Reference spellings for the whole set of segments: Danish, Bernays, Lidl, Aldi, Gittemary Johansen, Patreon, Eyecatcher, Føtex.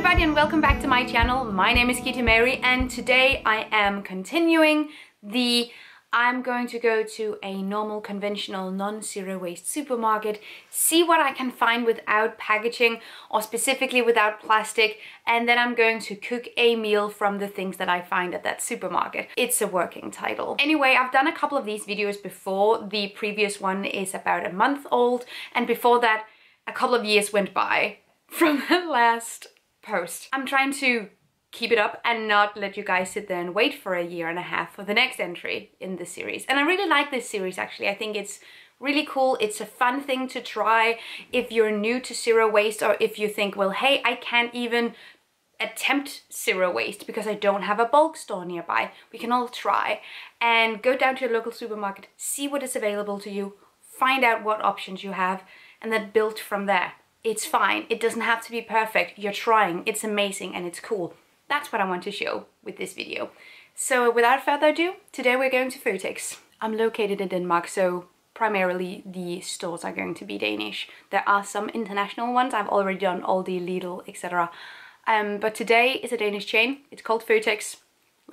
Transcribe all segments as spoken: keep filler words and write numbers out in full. everybody and welcome back to my channel. My name is Gittemary and today I am continuing the I'm going to go to a normal conventional non-zero waste supermarket, see what I can find without packaging or specifically without plastic, and then I'm going to cook a meal from the things that I find at that supermarket. It's a working title. Anyway, I've done a couple of these videos before. The previous one is about a month old, and before that a couple of years went by from the last post. I'm trying to keep it up and not let you guys sit there and wait for a year and a half for the next entry in the series. And I really like this series actually. I think it's really cool. It's a fun thing to try if you're new to zero waste, or if you think, well, hey, I can't even attempt zero waste because I don't have a bulk store nearby. We can all try and go down to your local supermarket, see what is available to you, find out what options you have, and then build from there. It's fine. It doesn't have to be perfect. You're trying. It's amazing and it's cool. That's what I want to show with this video. So without further ado, today we're going to Føtex. I'm located in Denmark, so primarily the stores are going to be Danish. There are some international ones. I've already done Aldi, Lidl, et cetera. Um, but today is a Danish chain. It's called Føtex.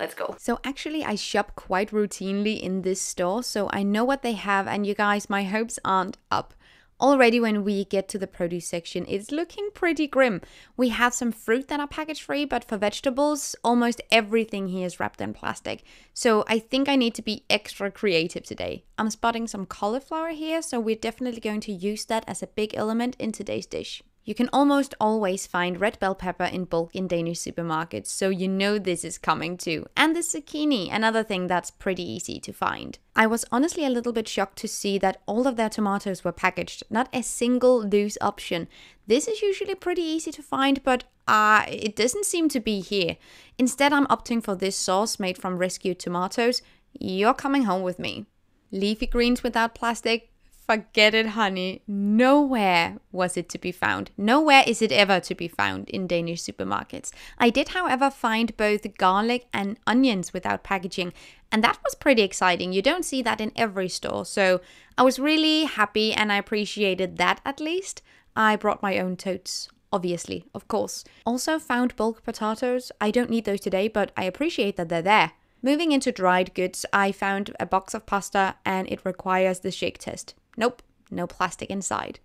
Let's go. So actually I shop quite routinely in this store, so I know what they have, and you guys, my hopes aren't up. Already when we get to the produce section, it's looking pretty grim. We have some fruit that are package free, but for vegetables, almost everything here is wrapped in plastic. So I think I need to be extra creative today. I'm spotting some cauliflower here, so we're definitely going to use that as a big element in today's dish. You can almost always find red bell pepper in bulk in Danish supermarkets, so you know this is coming too. And the zucchini, another thing that's pretty easy to find. I was honestly a little bit shocked to see that all of their tomatoes were packaged, not a single loose option. This is usually pretty easy to find, but uh, it doesn't seem to be here. Instead, I'm opting for this sauce made from rescued tomatoes. You're coming home with me. Leafy greens without plastic. Forget it, honey. Nowhere was it to be found. Nowhere is it ever to be found in Danish supermarkets. I did, however, find both garlic and onions without packaging, and that was pretty exciting. You don't see that in every store, so I was really happy and I appreciated that at least. I brought my own totes. Obviously, of course. Also found bulk potatoes. I don't need those today, but I appreciate that they're there. Moving into dried goods, I found a box of pasta and it requires the shake test. Nope, no plastic inside.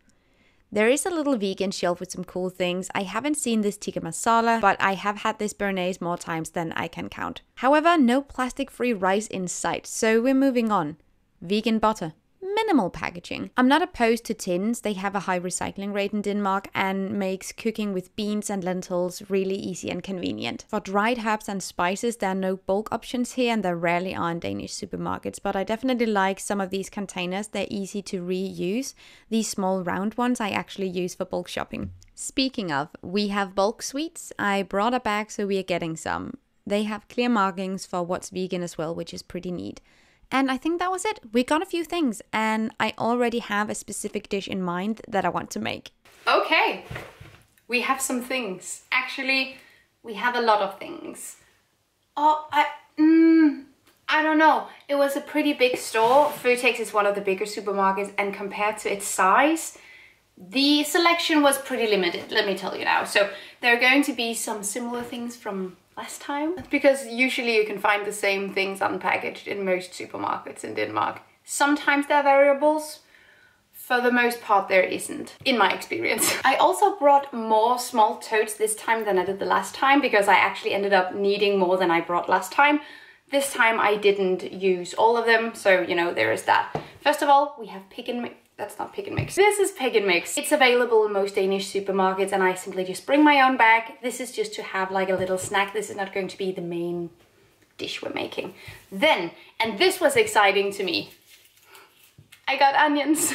There is a little vegan shelf with some cool things. I haven't seen this tikka masala, but I have had this Bernays more times than I can count. However, no plastic-free rice in sight, so we're moving on. Vegan butter. Minimal packaging. I'm not opposed to tins. They have a high recycling rate in Denmark and makes cooking with beans and lentils really easy and convenient. For dried herbs and spices, there are no bulk options here and there rarely are in Danish supermarkets, but I definitely like some of these containers. They're easy to reuse. These small round ones I actually use for bulk shopping. Speaking of, we have bulk sweets. I brought a bag, so we are getting some. They have clear markings for what's vegan as well, which is pretty neat. And I think that was it. We got a few things and I already have a specific dish in mind that I want to make. Okay, we have some things. Actually, we have a lot of things. Oh, I, mm, I don't know. It was a pretty big store. Føtex is one of the bigger supermarkets, and compared to its size, the selection was pretty limited, let me tell you now. So there are going to be some similar things from last time, because usually you can find the same things unpackaged in most supermarkets in Denmark. Sometimes there are variables, for the most part there isn't, in my experience. I also brought more small totes this time than I did the last time, because I actually ended up needing more than I brought last time. This time I didn't use all of them, so you know, there is that. First of all, we have pick and mix. That's not pick and mix. This is pick and mix. It's available in most Danish supermarkets and I simply just bring my own bag. This is just to have like a little snack. This is not going to be the main dish we're making. Then, and this was exciting to me, I got onions.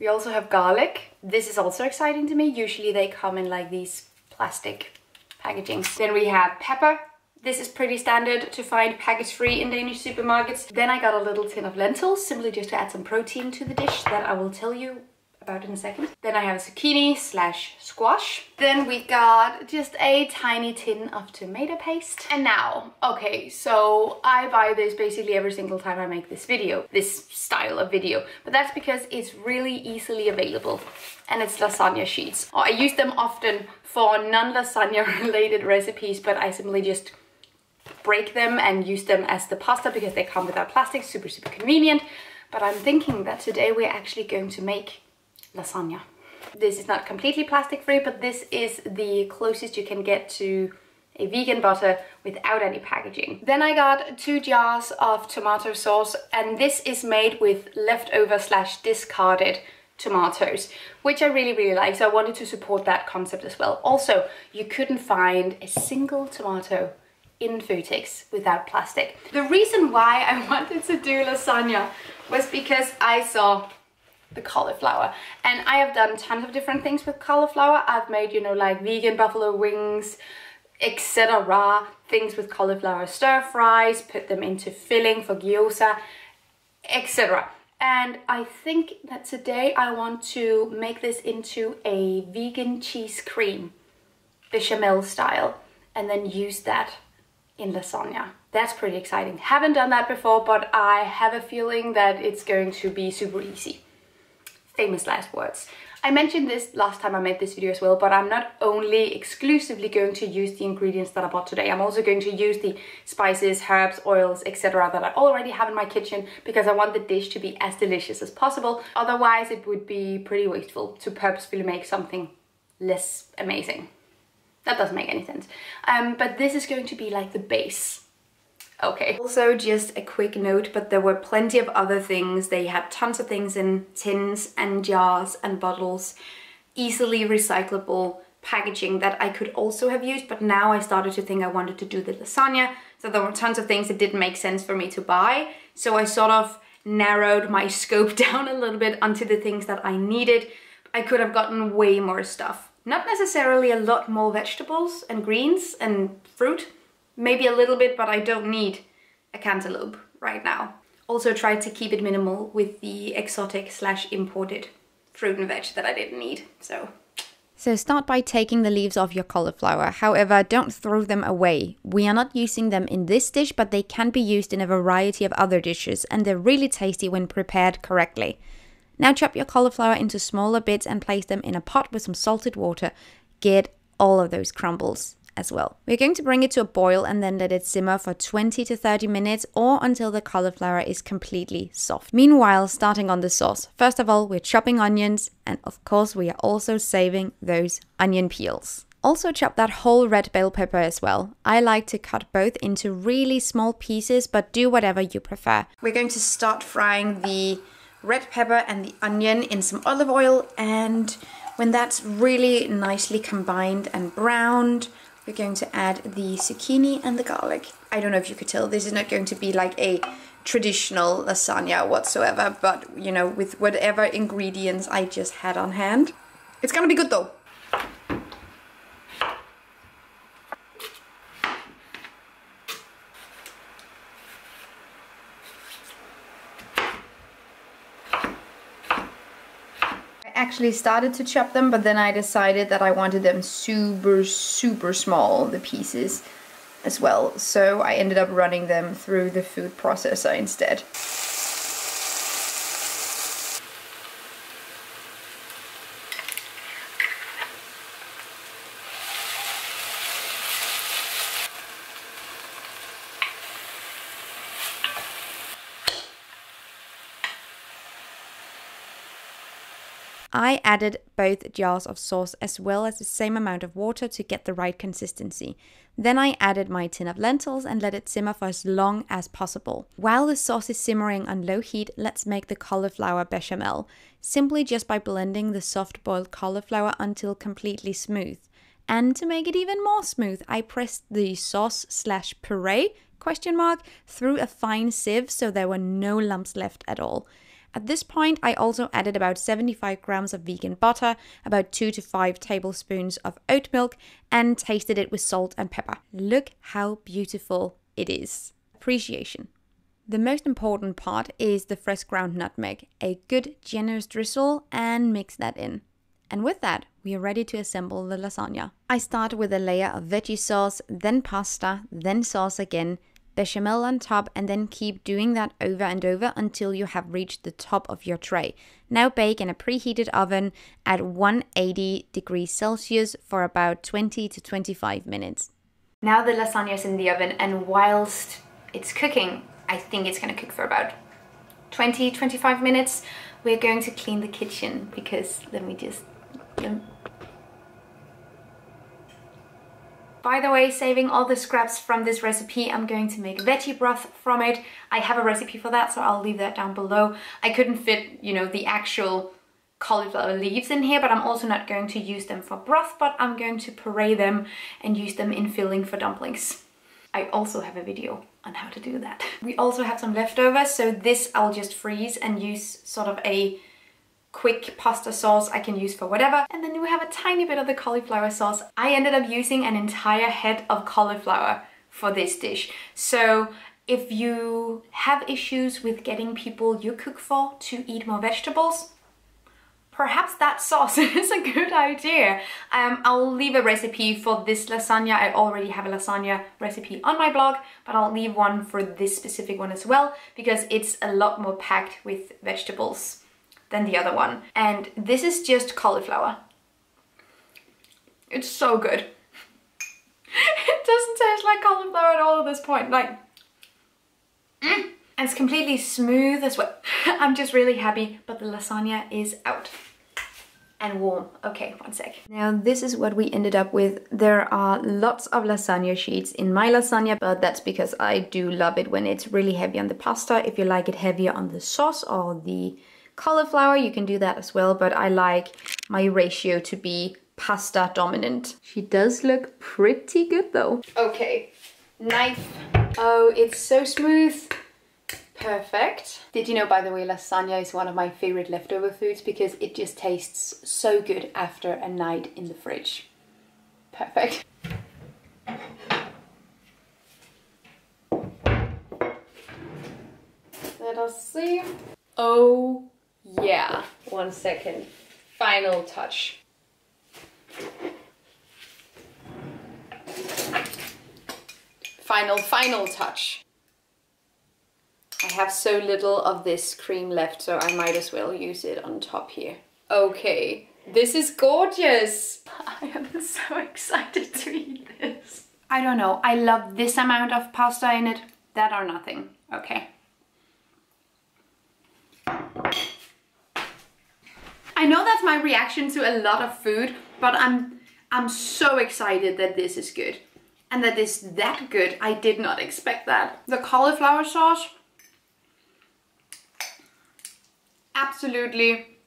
We also have garlic. This is also exciting to me. Usually they come in like these plastic packagings. Then we have pepper. This is pretty standard to find package-free in Danish supermarkets. Then I got a little tin of lentils, simply just to add some protein to the dish that I will tell you about it in a second. Then I have a zucchini slash squash. Then we got just a tiny tin of tomato paste. And now, okay, so I buy this basically every single time I make this video, this style of video, but that's because it's really easily available and it's lasagna sheets. I use them often for non-lasagna related recipes, but I simply just break them and use them as the pasta because they come without plastic, super, super convenient. But I'm thinking that today we're actually going to make lasagna. This is not completely plastic free, but this is the closest you can get to a vegan butter without any packaging. Then I got two jars of tomato sauce, and this is made with leftover slash discarded tomatoes, which I really, really like. So I wanted to support that concept as well. Also, you couldn't find a single tomato in Føtex without plastic. The reason why I wanted to do lasagna was because I saw the cauliflower, and I have done tons of different things with cauliflower. I've made, you know, like vegan buffalo wings, et cetera, things with cauliflower stir fries, put them into filling for gyoza, et cetera. And I think that today I want to make this into a vegan cheese cream, bechamel style, and then use that in lasagna. That's pretty exciting. Haven't done that before, but I have a feeling that it's going to be super easy. Famous last words. I mentioned this last time I made this video as well, but I'm not only exclusively going to use the ingredients that I bought today, I'm also going to use the spices, herbs, oils, et cetera that I already have in my kitchen because I want the dish to be as delicious as possible. Otherwise, it would be pretty wasteful to purposefully make something less amazing. That doesn't make any sense. Um, but this is going to be like the base. Okay. Also, just a quick note, but there were plenty of other things. They had tons of things in tins and jars and bottles, easily recyclable packaging that I could also have used, but now I started to think I wanted to do the lasagna. So there were tons of things that didn't make sense for me to buy. So I sort of narrowed my scope down a little bit onto the things that I needed. I could have gotten way more stuff. Not necessarily a lot more vegetables and greens and fruit, maybe a little bit, but I don't need a cantaloupe right now. Also tried to keep it minimal with the exotic slash imported fruit and veg that I didn't need, so. So start by taking the leaves off your cauliflower. However, don't throw them away. We are not using them in this dish, but they can be used in a variety of other dishes, and they're really tasty when prepared correctly. Now chop your cauliflower into smaller bits and place them in a pot with some salted water. Get all of those crumbles as well. We're going to bring it to a boil and then let it simmer for twenty to thirty minutes or until the cauliflower is completely soft. Meanwhile, starting on the sauce. First of all, we're chopping onions, and of course we are also saving those onion peels. Also chop that whole red bell pepper as well. I like to cut both into really small pieces, but do whatever you prefer. We're going to start frying the red pepper and the onion in some olive oil, and when that's really nicely combined and browned, we're going to add the zucchini and the garlic. I don't know if you could tell, this is not going to be like a traditional lasagna whatsoever, but you know, with whatever ingredients I just had on hand. It's gonna be good though. Actually started to chop them, but then I decided that I wanted them super super small, the pieces as well, so I ended up running them through the food processor instead. I added both jars of sauce as well as the same amount of water to get the right consistency. Then I added my tin of lentils and let it simmer for as long as possible. While the sauce is simmering on low heat, let's make the cauliflower bechamel, simply just by blending the soft boiled cauliflower until completely smooth. And to make it even more smooth, I pressed the sauce slash puree question mark through a fine sieve so there were no lumps left at all. At this point, I also added about seventy-five grams of vegan butter, about two to five tablespoons of oat milk, and tasted it with salt and pepper. Look how beautiful it is. Appreciation. The most important part is the fresh ground nutmeg, a good generous drizzle, and mix that in. And with that, we are ready to assemble the lasagna. I start with a layer of veggie sauce, then pasta, then sauce again, bechamel on top, and then keep doing that over and over until you have reached the top of your tray. Now bake in a preheated oven at one hundred eighty degrees Celsius for about twenty to twenty-five minutes. Now the lasagna is in the oven, and whilst it's cooking, I think it's going to cook for about twenty to twenty-five minutes. We're going to clean the kitchen because let me just... By the way, saving all the scraps from this recipe, I'm going to make veggie broth from it. I have a recipe for that, so I'll leave that down below. I couldn't fit, you know, the actual cauliflower leaves in here, but I'm also not going to use them for broth, but I'm going to puree them and use them in filling for dumplings. I also have a video on how to do that. We also have some leftovers, so this I'll just freeze and use sort of a quick pasta sauce I can use for whatever. And then we have a tiny bit of the cauliflower sauce. I ended up using an entire head of cauliflower for this dish. So if you have issues with getting people you cook for to eat more vegetables, perhaps that sauce is a good idea. Um, I'll leave a recipe for this lasagna. I already have a lasagna recipe on my blog, but I'll leave one for this specific one as well because it's a lot more packed with vegetables than the other one. And this is just cauliflower. It's so good. It doesn't taste like cauliflower at all at this point. Like, mm. And it's completely smooth as well. I'm just really happy, but the lasagna is out and warm. Okay, one sec. Now this is what we ended up with. There are lots of lasagna sheets in my lasagna, but that's because I do love it when it's really heavy on the pasta. If you like it heavier on the sauce or the cauliflower, you can do that as well, but I like my ratio to be pasta dominant. She does look pretty good though. Okay, knife. Oh, it's so smooth. Perfect. Did you know, by the way, lasagna is one of my favorite leftover foods because it just tastes so good after a night in the fridge. Perfect. Let us see. Oh yeah. One second. Final touch. Final, final touch. I have so little of this cream left, so I might as well use it on top here. Okay, this is gorgeous! I am so excited to eat this. I don't know, I love this amount of pasta in it. That or nothing. Okay. I know that's my reaction to a lot of food, but I'm, I'm so excited that this is good. And that it's that good, I did not expect that. The cauliflower sauce, absolutely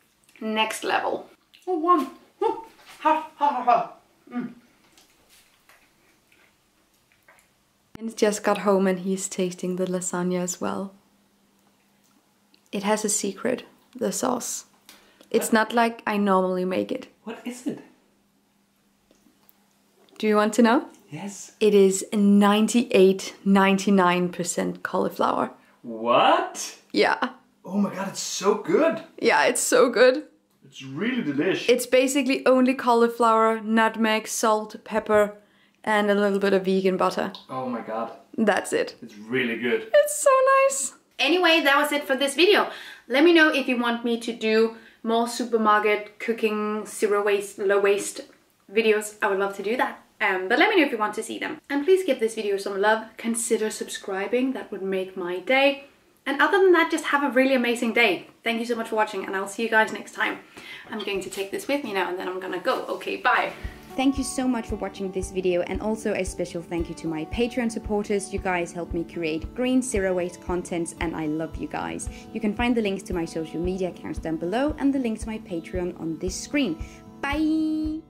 next level. Oh, warm. Oh, hot, hot, hot. Mm. Jens just got home and he's tasting the lasagna as well. It has a secret, the sauce. It's not like I normally make it. What is it? Do you want to know? Yes. It is ninety-eight, ninety-nine percent cauliflower. What? Yeah. Oh my god, it's so good! Yeah, it's so good. It's really delish. It's basically only cauliflower, nutmeg, salt, pepper, and a little bit of vegan butter. Oh my god. That's it. It's really good. It's so nice. Anyway, that was it for this video. Let me know if you want me to do more supermarket cooking, zero waste, low waste videos. I would love to do that. Um, but let me know if you want to see them. And please give this video some love. Consider subscribing. That would make my day. And other than that, just have a really amazing day. Thank you so much for watching, and I'll see you guys next time. I'm going to take this with me now, and then I'm gonna go. Okay, bye. Thank you so much for watching this video, and also a special thank you to my Patreon supporters. You guys help me create green zero waste contents, and I love you guys. You can find the links to my social media accounts down below and the link to my Patreon on this screen. Bye.